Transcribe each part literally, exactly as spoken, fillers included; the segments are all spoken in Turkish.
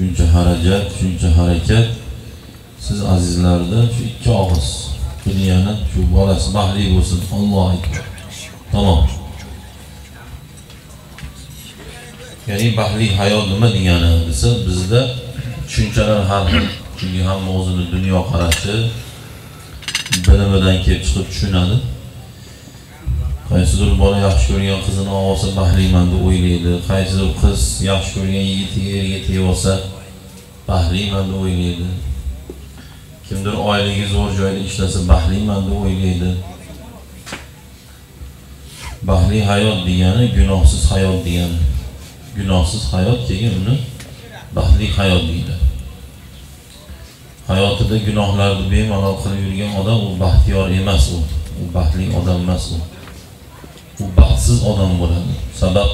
shuncha harajat, shuncha harakat. Siz azizlardan şu iki ağız dünyanın şu bolasi mahliy bo'lsin. Alloh tamam. Ya'ni bahli hayot nima degani desa, bizda tushunchalar har xil. Chunki hamma o'zini dunyo qarashi bilimidan kelib chiqib tushunadi. Qaysidir bola yaxshi ko'rgan qizini olsa bahliman deb o'ylaydi. Qaysidir qiz yaxshi ko'rgan yigitiga erga tegib olsa bahliman deb o'ylaydi. Kimdir oilasi zo'r joyda ishlasa bahliman deb o'ylaydi. Bahli hayot degani gunohsiz hayot degani. Günahsız hayat keyin uni bahli hayot deydi. Hayotida gunohlarni bemalol qilib yurgan odam u baxtiyor emas u. U baxtli odam emas u. U baxtsiz odam bo'ladi. Sabab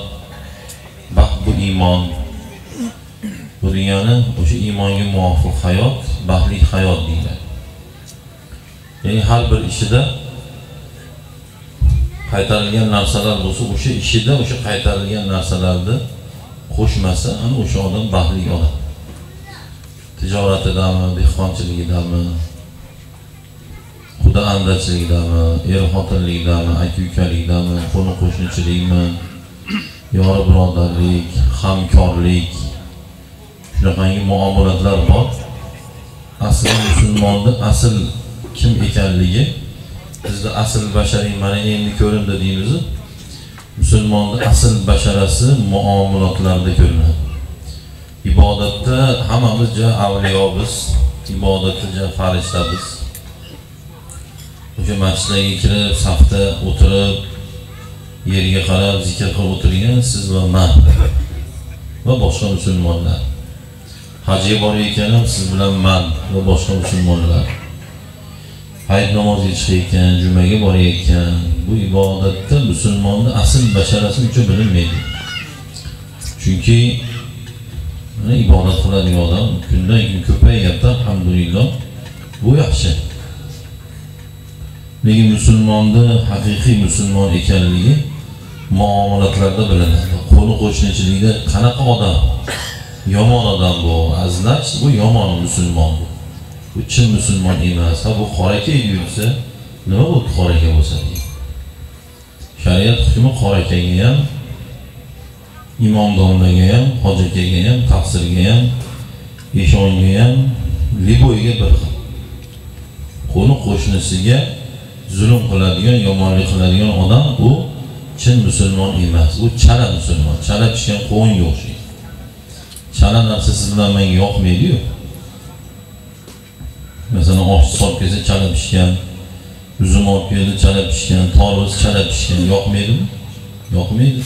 baxt bu iymon. Bu dunyoning o'sha iymonga muvofiq hayot, baxtli hayot deydi. Ya'ni har bir ishida qaytarilgan narsalar bo'lsa, o'sha ishida o'sha qaytarilgan narsalarni qo'shmasa, ana o'sha odam baxtli odam. Tijoratidami, dehqonchiligidami, xudo andachiligidami, er-xotinligidami, aka-ukalikdami, qo'ni-qo'shnichilikmi, yor birodarlik, hamkorlik, shunaqangi muomalatlar bor. Asl musulmonning asl kim ekanligi, bizda asl bashariy mana endi ko'rindi deymiz. Musulmonning asl basharasi muomalatlarda ko'rinadi. Ibodatda hammamiz ja avliyomiz, ibodatda ja farishtabiz. O'sha masjidga kirib, safda o'tirib, yerga qarab zikr qilib o'tirgan siz va men va boshqa musulmonlar. Hajga borayotganim siz bilan men va boshqa musulmonlar. Hayit namoziga chiqayotgan, jumaga borayotgan, bu ibodatda musulmonning asl basharasi uncha bilinmaydi. Chunki mana ibodat qiladigan odam kundan kun ko'payyapti, alhamdulillah. Bu yaxshi. Lekin musulmonning haqiqiy musulmon ekanligi muomalatlarda bilinadi. Qo'ni-qo'shnichilikda qanaqa odam, yomon odam bu, azlash bu yomon musulmon. Bu chin musulmon emas. Ha bu qoraka yursa, nima bu qoraka bo'lsa deydi. Shariat hukmi qorakaga ham, imomdonlarga ham, hojikaga ham, tafsirga ham, eshonga ham, liboyga bir xil. Qo'ni qo'shnisiga zulm qiladigan, yomonlik qiladigan odam bu chin musulmon emas. U chala musulmon, chala pishgan qo'yin yo'q. Chala narsa siz bilan menga yoqmaydi-ku. Mesela oqchi solib kelsa chala pishgan, uzum olib keldi chala pishgan, tarvuz chala pishgan yoqmaydimi? Yoqmaydi.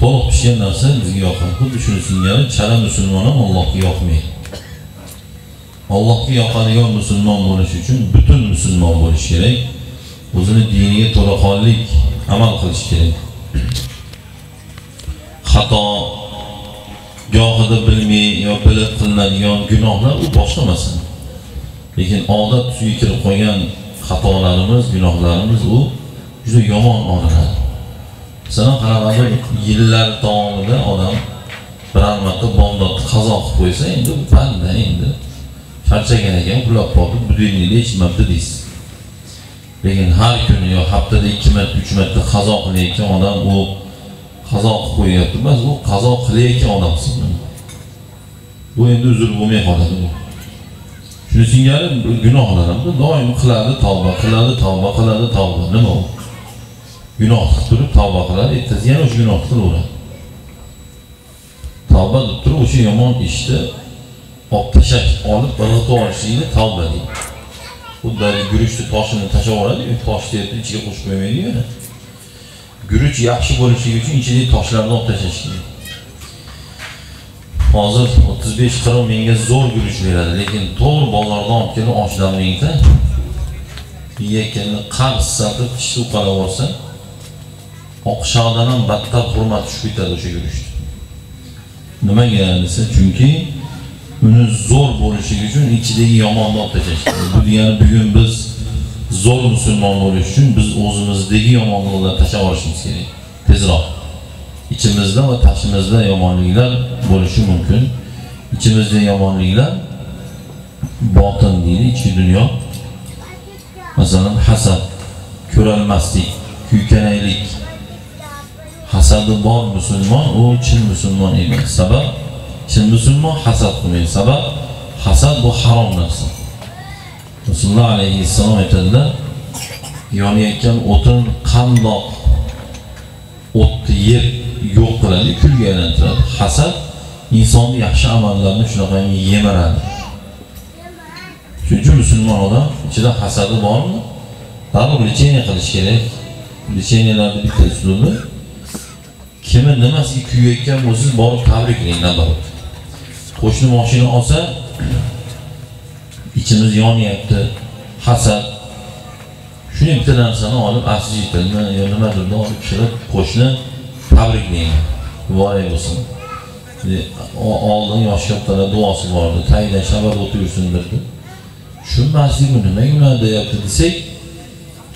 To'liq pishgan narsa bizga yoqadi. Xuddi shuni singari chala musulmon ham Allohga yoqmaydi. Allohga yoqadigan musulmon bo'lish uchun butun musulmon bo'lish kerak. O'zini diniga to'laqonlik amal qilish kerak. Xato yo'qida bilmay yo bilib qilinadigan gunohlar u boshqa masala. Lekin odat tusiga kirib qolgan xatolarimiz, gunohlarimiz u juda yomon odat. Masalan, qarag'anda yillar davomida odam bir almaqda bomdodni qazo qilib qo'ysa, endi u banda endi charchagan ekan, uxlab qoldi, budilnikni eshitmabdi deysiz. Lekin har kuni yo haftada ikki marta, uch marta qazo qilayotgan odam u qazo qilib qo'yapti, emas u qazo qilayotgan odam hisoblanadi. Bu endi uzr bo'lmay qoladi. Shuni singari gunohlarimizni doim qiladi, tavba qiladi, tavba qiladi, tavba. Nima u? Gunoh qilib turib tavba qiladi, ertasiga yana o'sha gunoh qilaveradi. Tavba deb turib o'sha yomon ishni olib tashlab, olib irg'itib olishlikni tavba deydi. Xuddi guruchni toshini tashlab yuboradi-ku, toshni ichiga qo'shib qo'ymaydi yana. Guruch yaxshi bo'lishi uchun ichidagi toshlarni olib tashlash kerak. Hozir o'ttiz besh qirq mingga zo'r guruch beradi, lekin to'g'ri bozordan olib kelib ochdan mingta yeyotganini qarz satib tishib qolaversa, oqshog'idan ham battar hurmat tushib ketadi o'sha guruchni. Nimaga desa, chunki uni zo'r bo'lishi uchun ichidagi yomonni olib tashlash kerak. Bu degani bugun biz zo'r musulmon bo'lish uchun biz o'zimizdagi yomonliklarni tashlab olishimiz kerak. Tezroq. İçimizde ve taşımızda yomonliklar bo'lishi mümkün. İçimizde yamanlıklar, batın değil, içi dünya. Mesela hasad, körelmezlik, hükeneylik. Hasadı var Müslüman, o Çin Müslüman değil. Sebep, Çin Müslüman hasad değil. Sebep, hasad bu haram narsa. Resulullah Aleyhisselam ettiğinde, yani etken otun kandak, ot yer yok kıladı, kül gelendirdi. Hasad, insanın yaxşı amellerini şuna yemerdi. Çünkü Müslüman adam, içinde hasadı var mı? Daha bu liçeyne kılış gerek. Liçeynelerde bir tesirli. Kimin nimasiga kuyayotgan bo'lsangiz, borib tabriklaying nabavat. Qo'shni mashina olsa, ichimiz yonyapti, hasad. Shuni bitta narsani olib, asli tilni yo nimadirni olib kirib, qo'shni tabriklaying. Voy bo'lsin. Oldin yosh kattalar duosi bor edi, tayda shabat o'tirsin dedi. Tushunmasligini nimaga ular deyapti desak,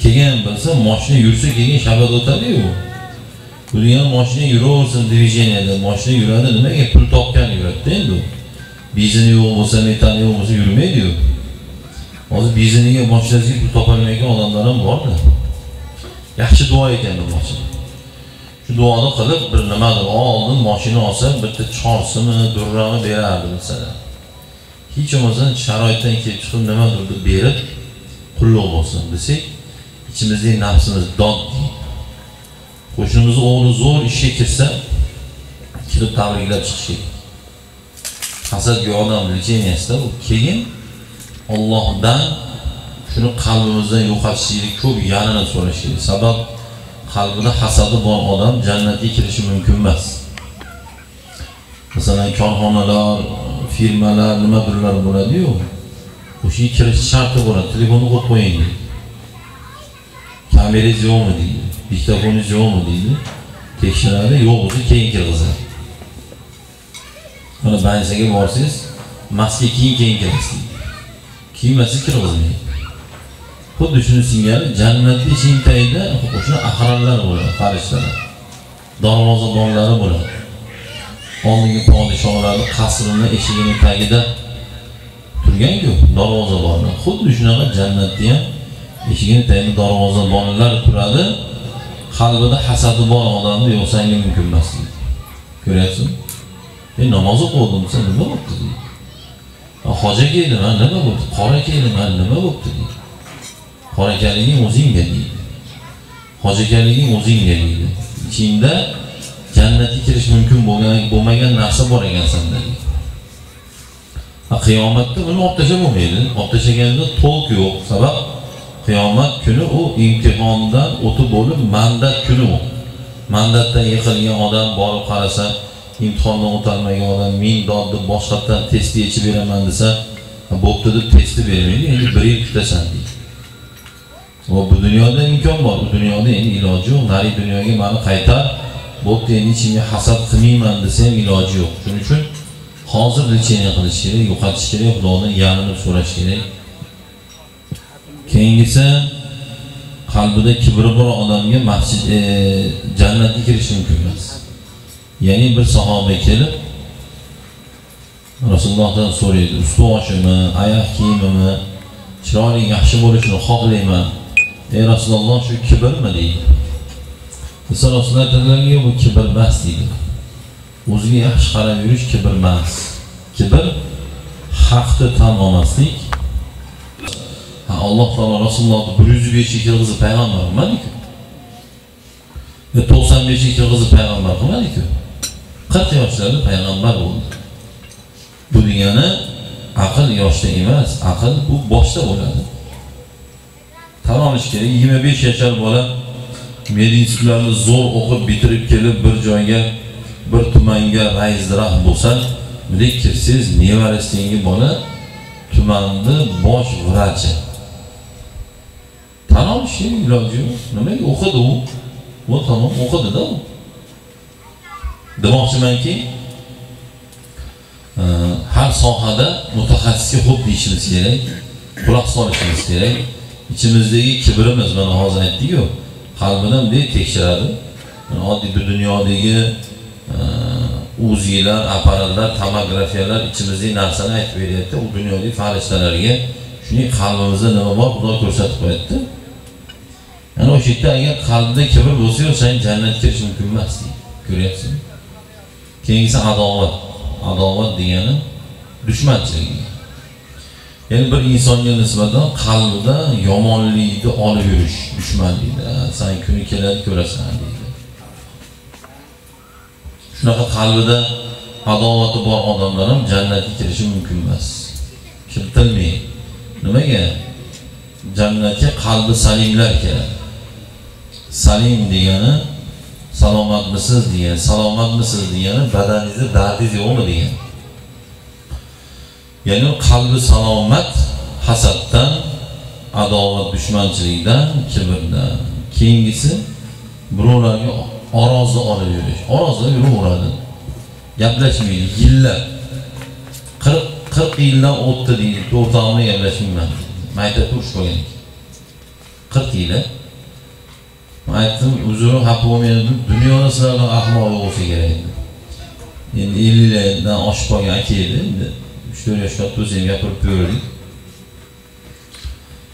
kelgan bo'lsa, mashina yursa keyin shabat o'tadi-ku. Bugün maşine yürüyorsun, divizyonelde maşine yürüyordu, demek ki pul topken yürüyordu değil mi? Bizden iyi olmasa, metan iyi olmasa yürümeye diyor. Azı bizden iyi maşinesi pul toplamayken adamların var da. Yaxşı dua eden bu maşine. Şu duada kalıp bir namadır, aldın maşine alsan, bitti çarşımı, durramı bererdi mesela. Hiç olmazdan şaraytan ki çıkıp namadır, berip, pullu olmasın desek, içimizde nefsimiz dad değil. Qo'shnimiz o'g'li zo'r ishga kirsa, kirib tabriklab chiqishi. Hasadgo'y odam rejeniyasida bu. Keyin Allohdan shuni qalbimizdan yo'qotishlik ko'p yanini so'rashi. Sabab qalbida hasadi bor odam jannatga kirishi mumkin emas. Masalan, korxonalar, firmalar, nima birlar bo'ladi-yu. O'sha kirish sharti bo'ladi. Telefonni qo'yib qo'ying. Kamerangiz yo'qmi deydi. Mikrofonunuz yok mu deydi. Tekşirlerde yok oldu, keyin kirgizar. Ona benziğe borsangiz, maske keyin keyin kirgizsin. Kiymasiz kirgizmaydi. Xuddi shuni singari, jannatda shintayda o'sha ahronlar bo'ladi, farishtalar. Darvozabonlari bo'ladi. Oldingi podsholarning qasrining eshigining tagida turgan-ku, darvozabonlar. Xuddi shunaqa jannatda ham eshigining tagida darvozabonlar turadi. Qalbida hasadı bor odamni yo'qsangiz mumkin emas. Ko'ryapsizmi? E namoz o'qildim, sen nima bo'pti deydi. Hoja keldim, ha nima bo'pti? Qora keldim, ha nima bo'pti deydi. Qora kelganing o'zingga deydi. Hoja kelganing o'zingga deydi. Ichingda jannatga kirish mumkin bo'lgan, bo'lmagan narsa bor ekan senda. Ha qiyomatda buni olib tashlab bo'lmaydi. Olib tashlaganda to'liq yo'q, sabab Kıyamet günü o imtihandan o'tib bo'lib mandat günü o. Mandatdan yiqilgan odam borib qarasa, imtihondan o'tolmagan odam men dodni boshqatdan test yechib beraman desa, bo'pti deb testni bermaydi, endi bir yil kutasan deydi. Va bu dunyoda imkon bor, bu dunyoda endi iloji yo'q, g'arib dunyoga meni qaytar, bo'pti endi ichimga hasad qilmayman desa ham iloji yo'q. Shuning uchun hozir recheniya qilish kerak, yo'qotish kerak, Xudoning yordamini so'rash kerak. Keyingisi qalbida kibri bor odamga masjid e, jannatga kirish mumkin emas. Ya'ni bir sahoba kelib Rasulullohdan so'raydi: "Ustoshimi, oyoq kiyimimi chiroyli yaxshi bo'lishini xohlayman. Ey Rasululloh, shu kibrmi?" deydi. Rasululloh ta'ala: "Bu kibr emas" deydi. O'ziga yaxshi qarab yurish kibr emas. Kibr haqni tan olmaslik. Allah Teala Resulullah'da bir yuz besh yılgızı peygamber kılmadı ki. Ve to'qson besh yılgızı peygamber kılmadı ki. qirq yaşlarda peygamber oldu. Bu dünyada akıl yaşta emez, akıl bu başta oladı. Tamam işte yigirma besh yaşar bola medinistlarni zor okup bitirip gelip bir joyga, bir tumanga rais dirah bo'lsa, bilakirsiz nevaristingi bola tumanda bosh vrachi. Tamam şey ilacı yok. Demek okudu o. O tamam okudu da o. Demek ki her sahada mutaxassisga xo'p deyishimiz kerak. Quloq solishimiz kerak. İçimizdeki kibrimiz bana hozir aytdi-ku. Qalbidan bir tekshiradi. Oddiy bir dunyodagi uziler, aparatlar, tomografiyalar içimizde narsana aytib beryapti. O dünyadaki farishtalarga shuni qalbimizda nima bor, Xudo ko'rsatib qo'ydi. Yani o şekilde eğer kalbde kibir bozuyor, sen cennet kirişi mümkün mez değil. Görüyorsun. Kendisi adavat. Adavat diyeni düşmançılık. Yani bir insonga nisbatan kalbde yomonlikni olib yurish, düşmanlikni. Sen kuni keladi ko'rasan deydi. Shunaqa kalbde adavati bor odamlar ham cennet kirişi mümkün mez. Kiritilmaydi. Nimaga? Cennete kalbi salimler keladi. Salim diyeni, salomat mısınız diyeni, salomat mısınız diyeni, bedeninizi derdiz yok mu diyeni. Yani kalbi salomat, hasaddan, adavat, düşmançılıkdan, kibirden. Keyingisi, birovlarga orozda olib yurish. Orozda yuraveradi. Gaplashmaydi, yillar. qirq yildan o'tdi deydi, to'rtamni gaplashmayman. Mayda turuş koyun. kırk ile. Maytım uzun hapı olmayan dünyada sırada aklıma o figüreydi. Yani elli'den aşıp koyun akiydi. üç dört yaşta tozim yapıp gördük.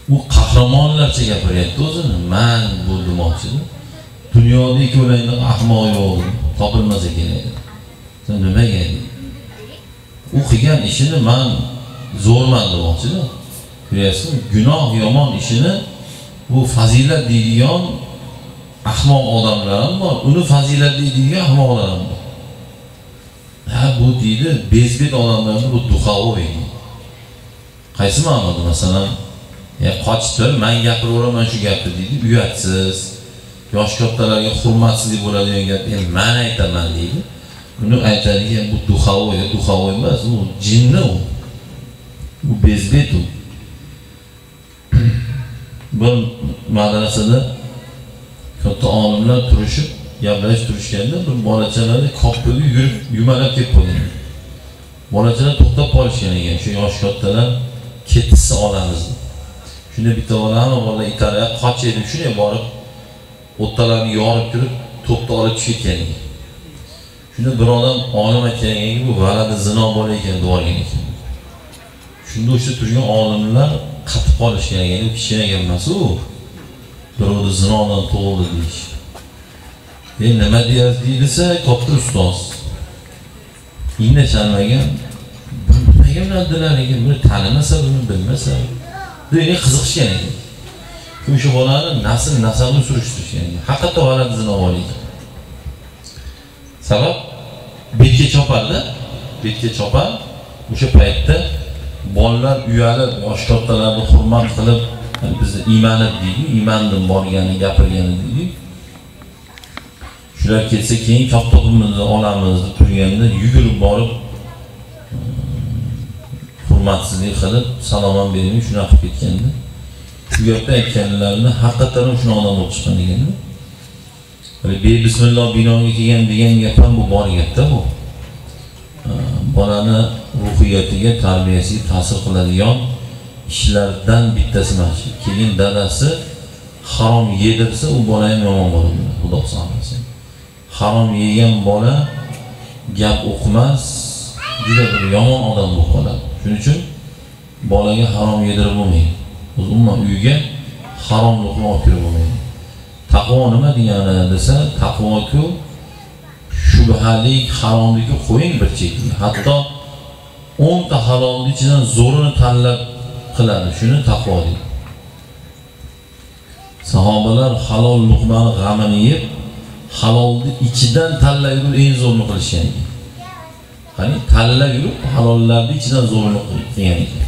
Bu kahramanlarca yapar etti o zaman. Ben buldum akçını. Dünyada iki olayında aklıma o tapılmaz ekileydi. Sen nöme geldin. O hikayen işini ben zorlandım akçını. Biliyorsun, günah yaman işini bu fazilet dediğin ahmak adamların var, onu fazilet dediğin ahmak adamların var. Ha bu dedi, bezbet adamların bu duhavı verir. Qaysi mı anladı mesela? Ya kaçtı, ben yapıyorum, ben şu yaptı dedi, üyetsiz, yaş kaptalarga hurmatsiz deb bo'ladigan gap, yani ben aytaman dedi. Bunu aytadigan bu duhavı verir, duhavı emas, bu jinni o, bu bezbet o. Bu madrasada katta olimlar turishib, gaplashib turishganda bir bolachalarni qopilib yurib, yumalab ketib qolgan. Bolachalar to'xtab qolishgan ekan, shu yosh kattalar ketsa olamiz. Shunda bitta bolani bola itara qochib, shunday borib, o'ttalarni yorib turib, to'pni olib tushib ketgan. Shunda bir odam olim aytganki, bu g'alati zino bo'lar ekan, degan ekan. Shunda o'sha turgan olimlar qatib qolishgan, ya'ni kishina emas u. Birovni zinodan to'g'ri deyish. Endi nima deyilsa, topdi ustoz. Inna sharmagan, bilmagan narsalarini, buni tanimasa, buni bilmasa, degan qiziqishgan ekan. O'sha bolani nasl nasabini surishtirishgan. Haqiqatda g'alati zino bo'lgan. Sabab betga chopardi, betga chopar, o'sha paytda bolalar uyalib, yosh kattalarni hurmat qilib, bizni iymonat deydi, iymondan borganini gapirgani deydi. Shular ketsa, keyin kattamizni olamiz deb turganda yugurib borib, hurmatsizlik qilib, salom ham bermay shuna qilib ketganda, shu gapni aytganlarini haqiqatan shuna odam bo'lib chiqqan ekan-da. Be bismillah binoga kelgan degan gap ham bu bor gapda bu. Bolani ruhiyatiga, tarbiyasiga ta'sir qiladigan ishlardan bittasi mana shu. Keyin dadasi harom yedirsa, u bola ham yomon bo'ladi. Xudo saqlasin. Harom yegan bola gap o'qimas, juda bir yomon odam bo'lib qoladi. Shuning uchun bolaga harom yedirib bo'lmaydi. Umuman uyga harom luqma olib kirib bo'lmaydi. Taqvo nima degani desa, taqvo-ku shubhalik, haromlikni qo'ying bir chekka. Hatto o'nta haromning ichidan zo'rini tanlab qiladi. Shuni taqvo deydi. Sahobalar halol luqmani g'amini yeb, halolni ichidan tanlab yurib eng zo'rini qilishgan. Ya'ni tanlab yurib halollarning ichidan zo'rini qilgan.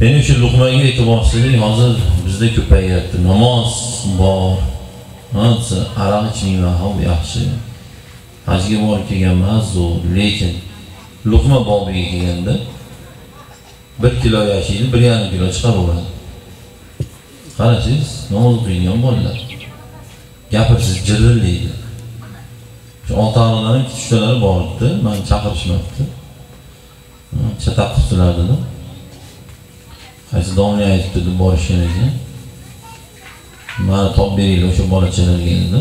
Men o'sha luqmaga e'tiborsizlik hozir bizda ko'payyapti. Namoz bor. Hozir aroq ichmayman, ham yaxshi. Hajga borib kelganman, zo'r, lekin luqma bobiga kelganda bir kilo yashaydi, bir yarim kilo chiqaveradi. Qarasiz, namoz o'qiydigan bolalar gapirsiz jirillaydi. Shu ota-onalarning kuchlari bordi, men chaqirishmabdi. Chataq qildilar dedi. Qaysi domla aytdi deb borishganiga. Mana top beringlar o'sha bolachalarga dedi.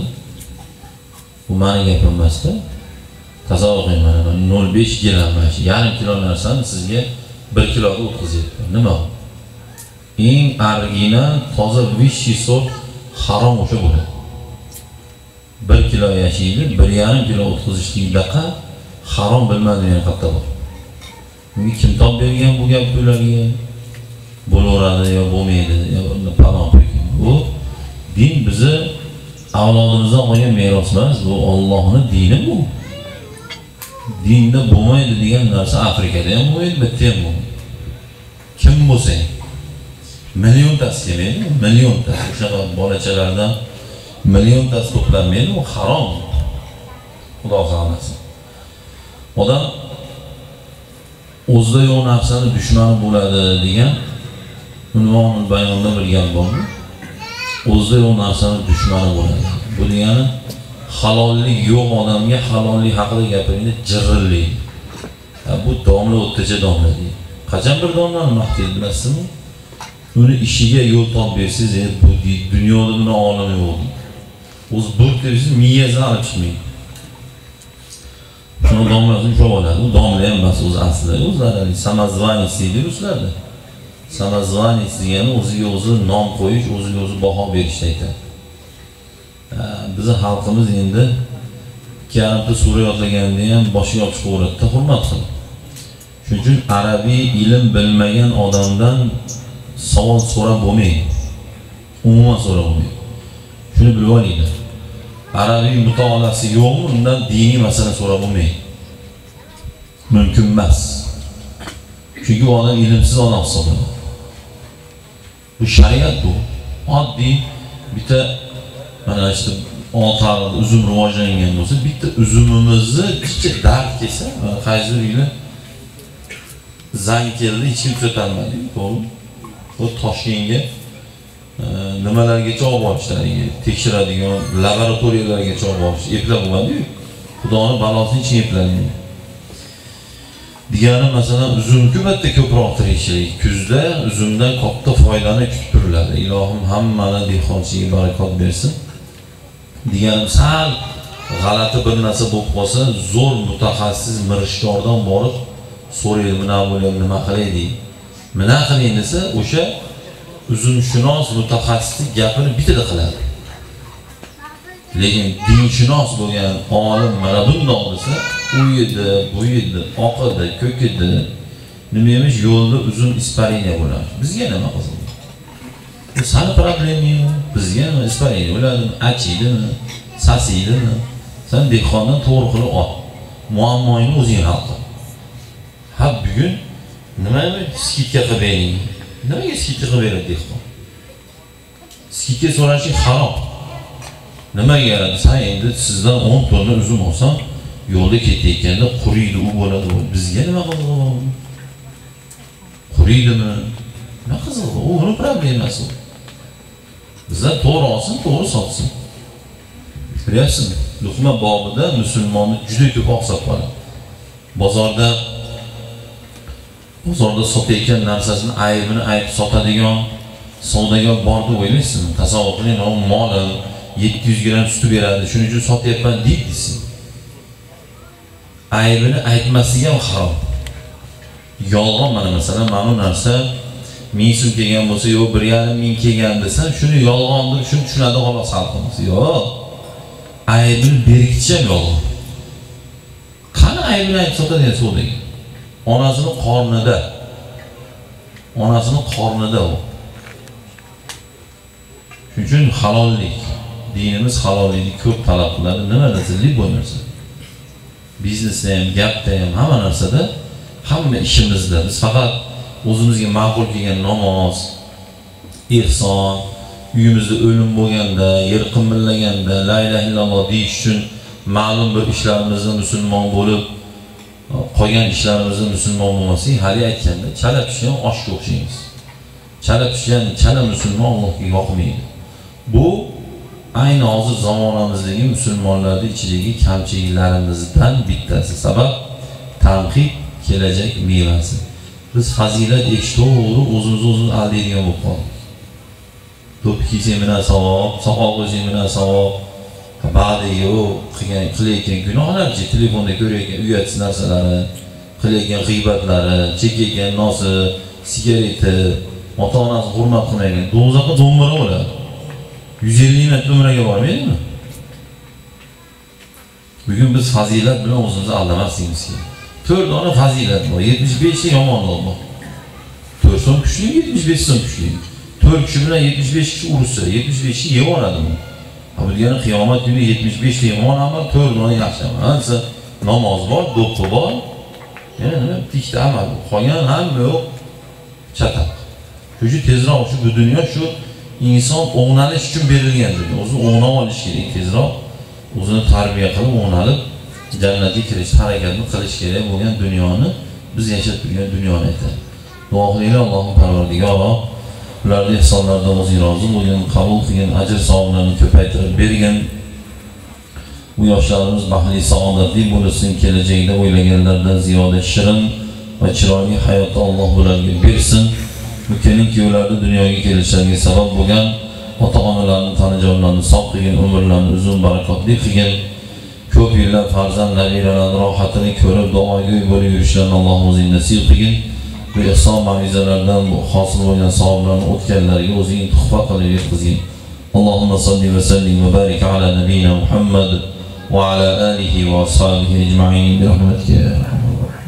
Bu meni gapim emas-da. tasavvur qiling, nol besh gram, yarim kilo narsani sizga bir kiloga o'tkazayapti. Nima? Eng argina toza besh yuz so'm harom o'sha bo'ladi. bir kilo yashaydi, bir yarim kilo o'tkazishlikdaqa harom bilmagan qatta bor. Unga kim to'p bergan bu gap bularga? Bo'laveradi yo bo'lmaydi, yo palon bo'lgan. Bu din bizni avlodimizdan qolgan meros emas, bu Allohning dini bu. Dinde bo'lmaydi degan narsa Afrika'da ham bo'lmaydi, bitta ham bo'lmaydi. Kim bo'lsang, milliontas kelmaydi, milliontas o'sha bolachalardan milliontas to'planmaydi, u harom. Xudo xohlasin. Odam o'zida yo'q narsani dushmani bo'ladi degan unvonul bayonda bilgan bo'ldim. O'zida yo'q narsani dushmani bo'ladi. Bu degani halollik yo'q odamga halollik haqida gapirganda jirillik. Bu domla o'tgacha domla deydi. Qachon bir domlani maqtay bilasizmi? Uni ishiga yo'l topib bersiz, ey bu dunyoda buni olimi yo'q. O'z burtirsiz miyasidan olib chiqmaydi. Shuni domlasini ko'p oladi. U domla ham emas o'z aslida, o'zlari samozvanets deydi ruslarda. Samozvanets degani o'ziga o'zi nom qo'yish, o'ziga o'zi baho berishni aytadi. Bizi halkımız indi kârıptı suriyatla geldiğin başı yapışık uğrattı, hürmet kılın. Çünkü Arabi ilim bilmeyen adamdan savol so'rab bo'lmaydi. Umuman so'rab bo'lmaydi. Şunu bilvalıydı. Arabi mutolasi yo'g'undan dini masala so'rab bo'lmaydi. Mümkün emas. Çünkü o adam ilimsiz adam hisoblanadi. Bu şeriat bu. Oddiy bitta mana işte oltalarda üzüm rivojlangan bo'lsa, bitta üzümimizni kichik dard kelsa, qaysi biriga zang keldi, ichim ko'tarmadi, to'g'rimi? Bu Toshkentga nimalargacha olib borishlar, tekshiradigan laboratoriyalargacha olib borish, eplab bo'lmadi-ku. Xudoning balosini iching eplamaydi. Digari masalan, üzümni katta ko'proq tirishlik, kuzda üzümdan katta foydani kutib turiladi. Ilohim hammani dehqonchiga barakot bersin. Diyelim sal g'alati bir narsa bo'lib qolsa, zo'r mutaxassis mirishkordan borib so'raydi, "Mana bo'lim nima qilay?" deydi. Mana qiling desa, o'sha uzumshunos mutaxassislik gapini bitada qiladi. Lekin dinshunos bo'lgan olim mana bundoq desa, u yerda, bu yerda, oqida, ko'kida nimayimiz yo'lda uzum ispariniya bo'ladi. Bizga nima qilsin? Bu sani probleming, bizga ispariniya bo'ladi, achiydimi, sasiydimi? Sen dehqondan to'g'ri qilib ol. Muammoingni o'zing hal qil. Ha bugun nima skitga qilib bering? Nimaga skitga qilib beradi dehqon? Skitga so'rashi harom. Nimaga yaradi? Sen endi sizdan o'n tonna uzum olsam, yolda ketayotganda quriydi, u bo'ladi. Bizga nima qiladi? Quriydimi? Nima qizig'i? U uni problemasi. Bizlar to'g'ri olsin, to'g'ri sotsin. Bilasizmi? Luqma bobida musulmonni juda ko'p hisob qiladi. Bozorda bozorda sotayotgan narsasini aybini ayb sotadigan savdogar bor deb o'ylaysizmi? Tasavvur qiling, moli yetti yuz gram suti beradi, shuning uchun sotyapman deysiz. Aybini aytmasligi ham harom. Yolg'on mana masalan, mana bu narsa ming so'm kelgan bo'lsa, yo bir yarim ming kelgan desa, shuni yolg'on deb shuni tushunadi xolos xalqimiz. Yo'q. Aybini berkicha yolg'on. Qani aybini aytib sotadigan savdogar? Onasini qornida. Onasini qornida u. Shuning uchun halollik, dinimiz halollikni ko'p talab qiladi. Nima nazarlik bo'lmasa, biznesda ham, gapda ham, hamma narsada, hamma ishimizda biz faqat o'zimizga ma'qul kelgan namoz, ihson, uyimizda o'lim bo'lganda, yer qimirlaganda la ilaha illalloh deyish uchun ma'lum bir ishlarimizni musulmon bo'lib, qolgan ishlarimizni musulmon bo'lmasak, hali aytganda chala pishgan oshga o'xshaymiz. Chala pishgan chala musulmon Allohga yoqmaydi. Bu ayni hozir zamonamizdagi musulmonlarning ichidagi kamchiliklarimizdan bittasi. Sabab tanqid kelajak mevasi. Biz fazilat eshito'g'ri o'zimizni o'zimiz aldaydigan bo'lib qoldik. To'p kiysang bilan savob, soqol qo'ysang bilan savob, ba'di o qilgan qilayotgan gunohlar, telefonda ko'rayotgan uyatsiz narsalari, qilayotgan g'iybatlari, chekayotgan nosi, sigareti, ota-onasi hurmat qilmaydi. Do'zaxga do'mbira bo'ladi. yüz elli yillik umriga bormaydimi? Bugün biz fazilet bilan o'zimizni aldamasligimiz kerak. dört tane fazilet var. yetmiş beş şey yamanlı var. dört son güçlüyüm, yetmiş beş son güçlüyüm. dört kişi bilen yetmiş beş kişi uğruşsa, yetmiş beş kişi yaman adamı. Bu diyenin kıyamet günü yetmiş beş de yaman ama dört tane yaşamı. Neyse namaz var, doktor var. Yani dikti ama koyan hem yok, çatak. Çünkü tezrağ şu, bu dünya şu, insan oğlanış için belirgen dünya. O zaman oğlanış gerek tezrağ. O'zini tarbiya qilib, o'ralib, jannatga kirish harakatini qilish kerak bo'lgan dunyoni, biz yashab turgan dunyoni aytadi. Duo qilinglar, Allohning Parvardigori ularning ihsonlaridan o'zi rozi bo'lgan, qabul qilgan ajr savoblarini ko'paytirib bergan. Bu yoshlarimiz baxtli, saodatli bo'lsin, kelajakda o'ylaganlardan ziyoda shirin va chiroyli hayot Alloh ularga bersin. Mukammal yo'llarda dunyoga kelishlariga sabab bo'lgan ota-onalarning tanajonlarini sog' qilgan, umrlarini uzun barakotli qilgan, ko'p yillar farzand nabiralarini rohatini ko'rib, duogo'y bo'lib yurishlarini Alloh o'zing nasib qilgin. Bu ihson ma'ruzalaridan hosil bo'lgan savoblarni o'tganlarga o'zing tuhfa qilib yetkazgin. Allohumma salli va sallim va barik ala nabiyina Muhammad va ala alihi va ashabihi ajma'in bi rahmatika.